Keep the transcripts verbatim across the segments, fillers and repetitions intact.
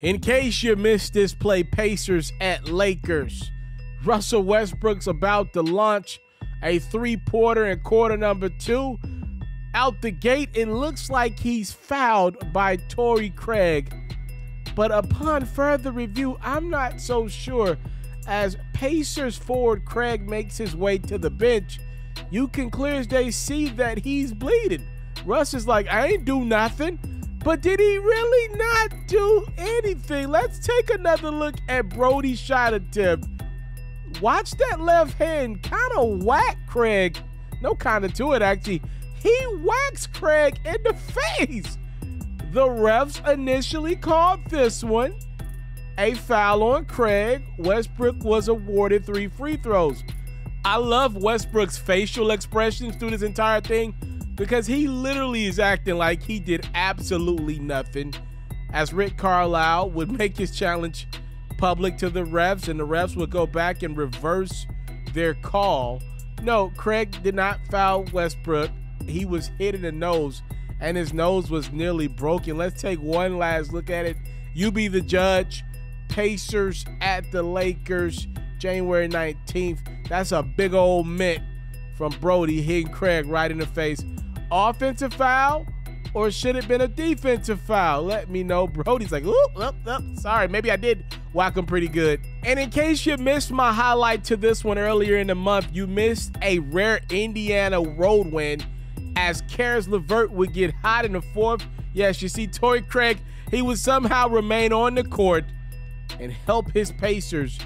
In case you missed this play, Pacers at Lakers. Russell Westbrook's about to launch a three-pointer in quarter number two. Out the gate, it looks like he's fouled by Torrey Craig. But upon further review, I'm not so sure. As Pacers forward Craig makes his way to the bench, you can clear as day see that he's bleeding. Russ is like, I ain't do nothing. But did he really not do anything? Let's take another look at Brody's shot attempt. Watch that left hand kind of whack Craig. No kind of to it, actually. He whacks Craig in the face. The refs initially called this one a foul on Craig. Westbrook was awarded three free throws. I love Westbrook's facial expressions through this entire thing, because he literally is acting like he did absolutely nothing, as Rick Carlisle would make his challenge public to the refs, and the refs would go back and reverse their call. No, Craig did not foul Westbrook. He was hit in the nose, and his nose was nearly broken. Let's take one last look at it. You be the judge. Pacers at the Lakers, January nineteenth. That's a big old mitt from Brody hitting Craig right in the face. Offensive foul, or should it have been a defensive foul? Let me know. Brody's like, oop, oop, oop. Sorry, maybe I did whack him pretty good. And in case you missed my highlight to this one earlier in the month, you missed a rare Indiana road win as Caris LeVert would get hot in the fourth. Yes, you see Torrey Craig, he would somehow remain on the court and help his Pacers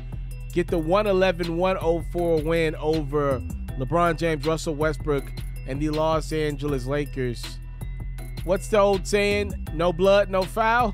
get the one eleven one oh four win over LeBron James, Russell Westbrook, and the Los Angeles Lakers. What's the old saying? No blood, no foul?